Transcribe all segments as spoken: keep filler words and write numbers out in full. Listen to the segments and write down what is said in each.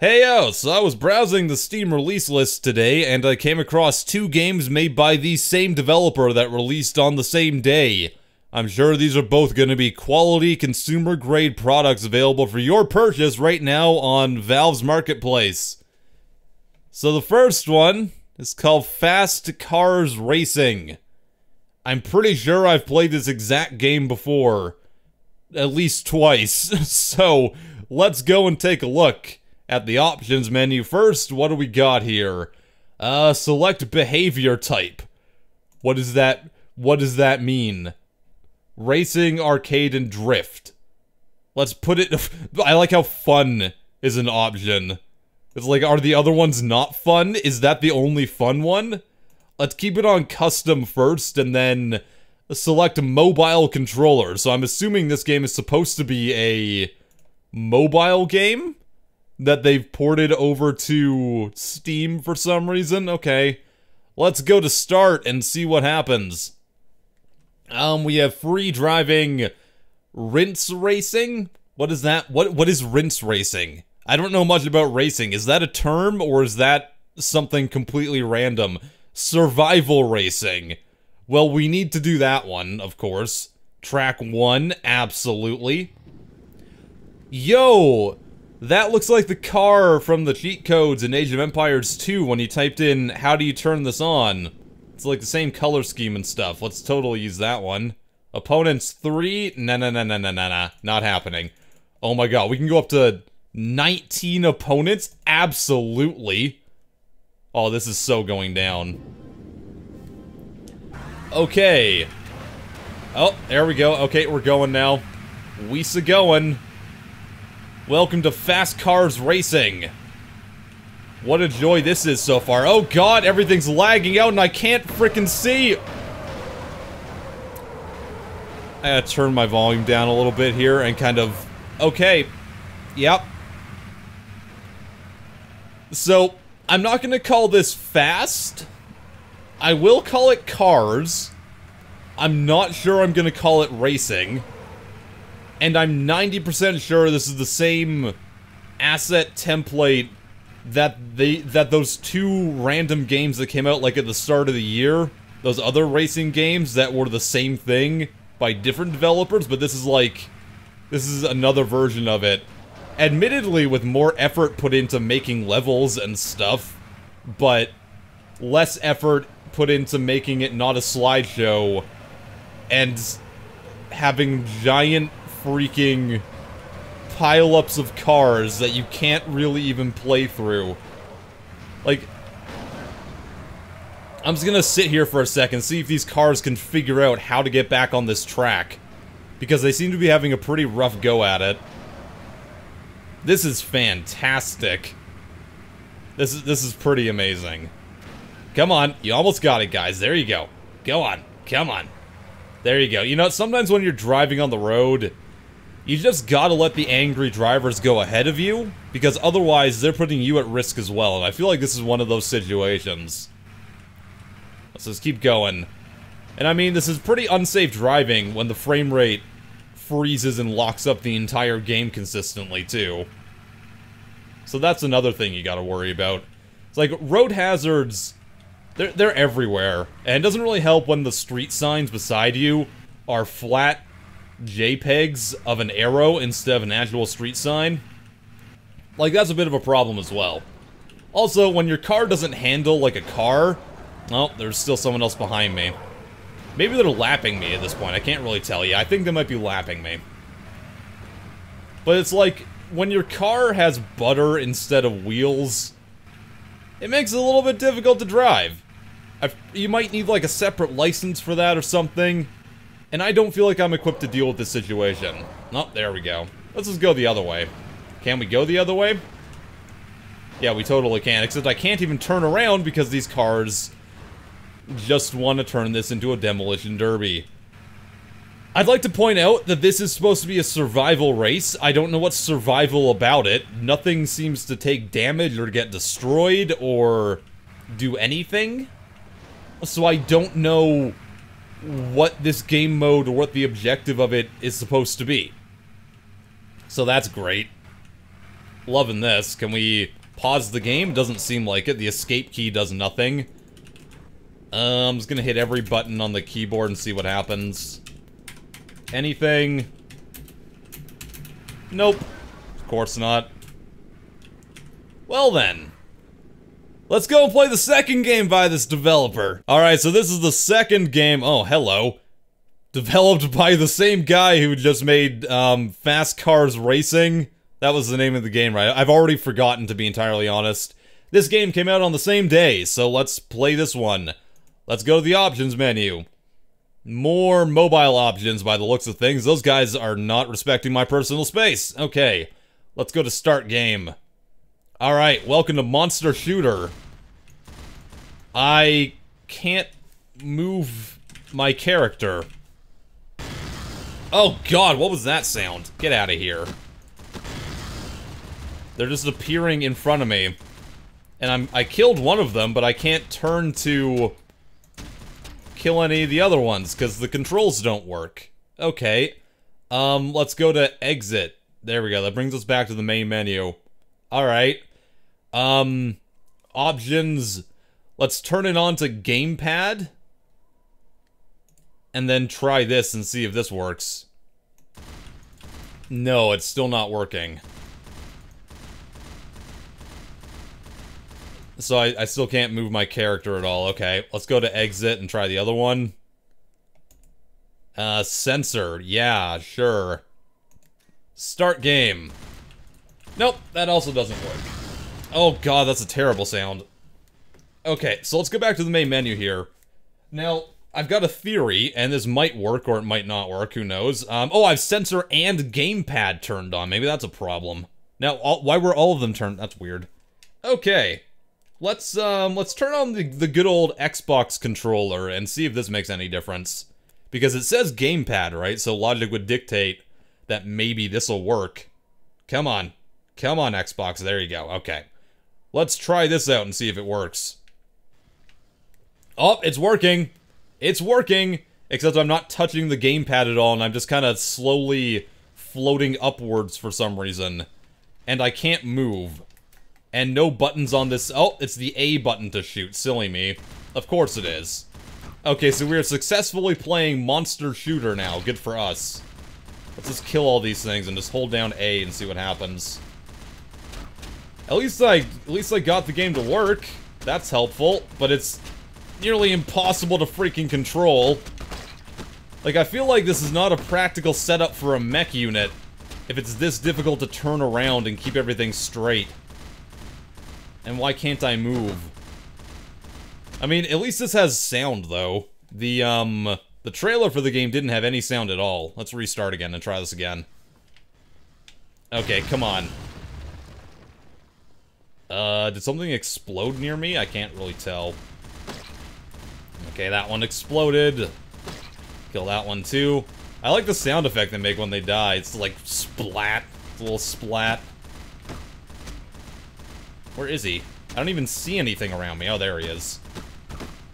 Hey yo, so I was browsing the Steam release list today, and I came across two games made by the same developer that released on the same day. I'm sure these are both going to be quality, consumer-grade products available for your purchase right now on Valve's Marketplace. So the first one is called Fast Cars Racing. I'm pretty sure I've played this exact game before. At least twice. So, let's go and take a look at the options menu first. What do we got here? Uh, select behavior type. What is that? What does that mean? Racing, arcade, and drift. Let's put it. I like how fun is an option. It's like, are the other ones not fun? Is that the only fun one? Let's keep it on custom first, and then select mobile controller. So I'm assuming this game is supposed to be a mobile game that they've ported over to Steam for some reason. Okay, let's go to start and see what happens. Um, we have free driving, rinse racing. What is that? What What is rinse racing? I don't know much about racing. Is that a term or is that something completely random? Survival racing. Well, we need to do that one, of course. Track one, absolutely. Yo! That looks like the car from the cheat codes in Age of Empires two when you typed in, how do you turn this on? It's like the same color scheme and stuff. Let's totally use that one. Opponents three? Nah, nah, nah, nah, nah, nah, nah. Not happening. Oh my god, we can go up to nineteen opponents? Absolutely. Oh, this is so going down. Okay. Oh, there we go. Okay, we're going now. We's a going. Welcome to Fast Cars Racing. What a joy this is so far. Oh god, everything's lagging out and I can't frickin' see! I gotta turn my volume down a little bit here and kind of... Okay. Yep. So, I'm not gonna call this fast. I will call it cars. I'm not sure I'm gonna call it racing. And I'm ninety percent sure this is the same asset template that they that those two random games that came out like at the start of the year, those other racing games that were the same thing by different developers, but this is like, this is another version of it. Admittedly with more effort put into making levels and stuff, but less effort put into making it not a slideshow and having giant freaking pile-ups of cars that you can't really even play through. Like, I'm just gonna sit here for a second, see if these cars can figure out how to get back on this track, because they seem to be having a pretty rough go at it. This is fantastic. This is, this is pretty amazing. Come on, you almost got it, guys. There you go. Go on. Come on. There you go. You know, sometimes when you're driving on the road, you just gotta let the angry drivers go ahead of you, because otherwise they're putting you at risk as well, and I feel like this is one of those situations. Let's just keep going. And I mean, this is pretty unsafe driving when the frame rate freezes and locks up the entire game consistently, too. So that's another thing you gotta worry about. It's like, road hazards... They're, they're everywhere, and it doesn't really help when the street signs beside you are flat JPEGs of an arrow instead of an actual street sign. Like, that's a bit of a problem as well. Also, when your car doesn't handle like a car... Oh, there's still someone else behind me. Maybe they're lapping me at this point, I can't really tell you. I think they might be lapping me. But it's like, when your car has butter instead of wheels... It makes it a little bit difficult to drive. I've, you might need like a separate license for that or something. And I don't feel like I'm equipped to deal with this situation. Oh, there we go. Let's just go the other way. Can we go the other way? Yeah, we totally can, except I can't even turn around because these cars just want to turn this into a demolition derby. I'd like to point out that this is supposed to be a survival race. I don't know what's survival about it. Nothing seems to take damage or get destroyed or do anything. So I don't know what this game mode or what the objective of it is supposed to be. So that's great. Loving this. Can we pause the game? Doesn't seem like it. The escape key does nothing. Um, I'm just gonna hit every button on the keyboard and see what happens. Anything? Nope. Of course not. Well then. Let's go and play the second game by this developer. Alright, so this is the second game. Oh, hello. Developed by the same guy who just made um, Fast Cars Racing. That was the name of the game, right? I've already forgotten, to be entirely honest. This game came out on the same day, so let's play this one. Let's go to the options menu. More mobile options by the looks of things. Those guys are not respecting my personal space. Okay, let's go to start game. Alright, welcome to Monster Shooter. I can't move my character. Oh god, what was that sound? Get out of here. They're just appearing in front of me. And I'm, I killed one of them, but I can't turn to kill any of the other ones, because the controls don't work. Okay. Um, let's go to exit. There we go, that brings us back to the main menu. Alright. Um, options. Let's turn it on to gamepad. And then try this and see if this works. No, it's still not working. So I, I still can't move my character at all. Okay, let's go to exit and try the other one. Uh, sensor. Yeah, sure. Start game. Nope, that also doesn't work. Oh god, that's a terrible sound. Okay, so let's go back to the main menu here. Now, I've got a theory, and this might work or it might not work, who knows. Um, oh, I have sensor and gamepad turned on. Maybe that's a problem. Now, all, why were all of them turned? That's weird. Okay. Let's, um, let's turn on the, the good old Xbox controller and see if this makes any difference. Because it says gamepad, right? So logic would dictate that maybe this'll work. Come on. Come on, Xbox. There you go. Okay. Let's try this out and see if it works. Oh, it's working. It's working. Except I'm not touching the gamepad at all, and I'm just kind of slowly floating upwards for some reason. And I can't move. And no buttons on this. Oh, it's the A button to shoot. Silly me. Of course it is. Okay, so we're successfully playing Monster Shooter now. Good for us. Let's just kill all these things and just hold down A and see what happens. At least I, at least I got the game to work. That's helpful, but it's nearly impossible to freaking control. Like, I feel like this is not a practical setup for a mech unit if it's this difficult to turn around and keep everything straight. And why can't I move? I mean, at least this has sound, though. The, um, the trailer for the game didn't have any sound at all. Let's restart again and try this again. Okay, come on. Uh, did something explode near me? I can't really tell. Okay, that one exploded. Kill that one, too. I like the sound effect they make when they die. It's like, splat. It's a little splat. Where is he? I don't even see anything around me. Oh, there he is.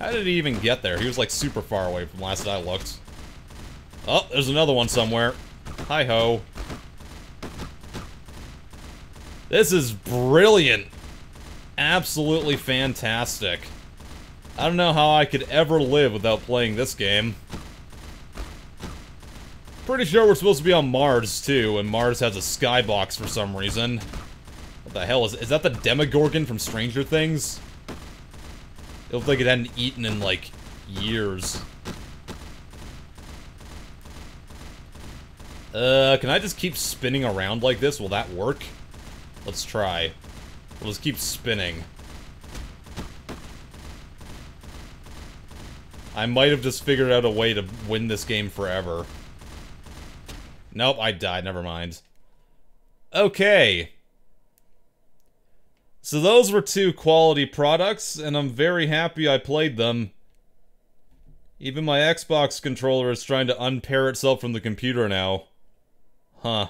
How did he even get there? He was like super far away from last I looked. Oh, there's another one somewhere. Hi-ho. This is brilliant. Absolutely fantastic. I don't know how I could ever live without playing this game. Pretty sure we're supposed to be on Mars, too, and Mars has a skybox for some reason. What the hell is, is that the Demogorgon from Stranger Things? It looked like it hadn't eaten in, like, years. Uh, can I just keep spinning around like this? Will that work? Let's try. We'll just keep spinning. I might have just figured out a way to win this game forever. Nope, I died. Never mind. Okay. So those were two quality products, and I'm very happy I played them. Even my Xbox controller is trying to unpair itself from the computer now. Huh.